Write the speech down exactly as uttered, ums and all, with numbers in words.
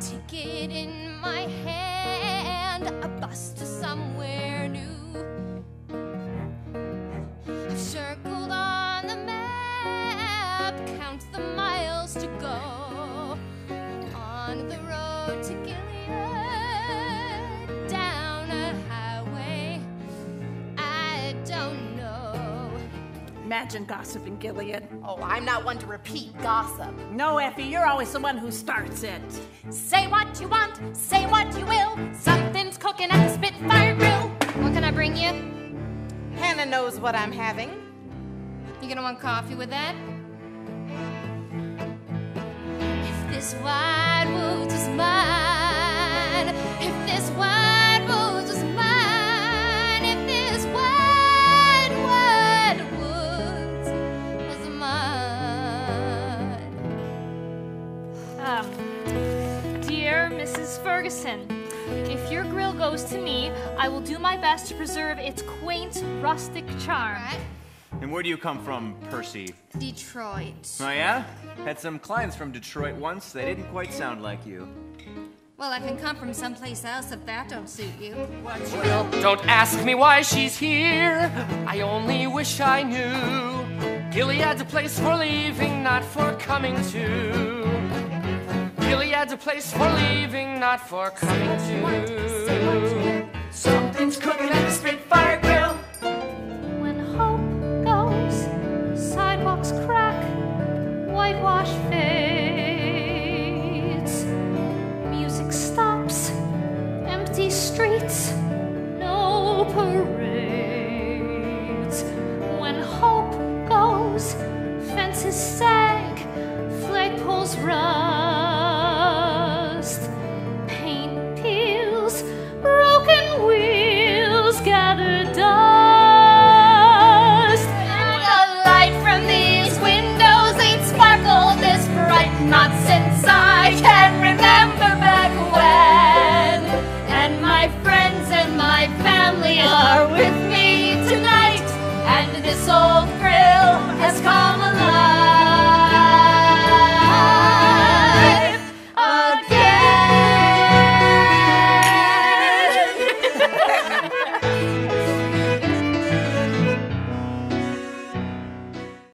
to get in my hand a bus to somewhere new. I've circled on the map, count the miles to go on the road to Gilead, down a highway I don't know. Imagine gossip in Gilead. Oh, I'm not one to repeat gossip. No, Effie, you're always the one who starts it. Say what you want, say what you will. Something's cooking at the Spitfire Grill. What can I bring you? Hannah knows what I'm having. You gonna want coffee with that? If this wide world is mine, if this wide world is mine, if this wide, wide woods was mine. Um, dear Missus Ferguson, if your grill goes to me, I will do my best to preserve its quaint, rustic charm. All right. And where do you come from, Percy? Detroit. Oh, yeah? Had some clients from Detroit once. They didn't quite sound like you. Well, I can come from someplace else if that don't suit you. What's your... Well, don't ask me why she's here. I only wish I knew. Gilead's a place for leaving, not for coming to. Gilead's a place for leaving, not for coming to. Something's cooking at the Spitfire Grill. Crack, whitewash fades, music stops, empty streets, no parades. When hope goes, fences sag, flagpoles rust, paint peels, broken wheels gather dust. Not since I can remember back when. And my friends and my family are with me tonight. And this old grill has come